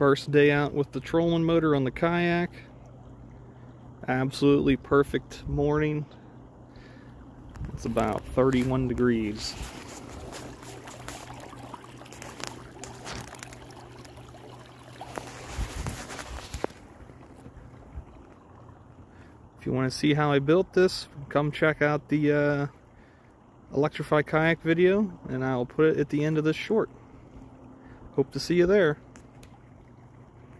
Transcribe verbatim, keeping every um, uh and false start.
First day out with the trolling motor on the kayak. Absolutely perfect morning. It's about thirty-one degrees. If you want to see how I built this, come check out the uh, Electrify Kayak video, and I'll put it at the end of this short. Hope to see you there.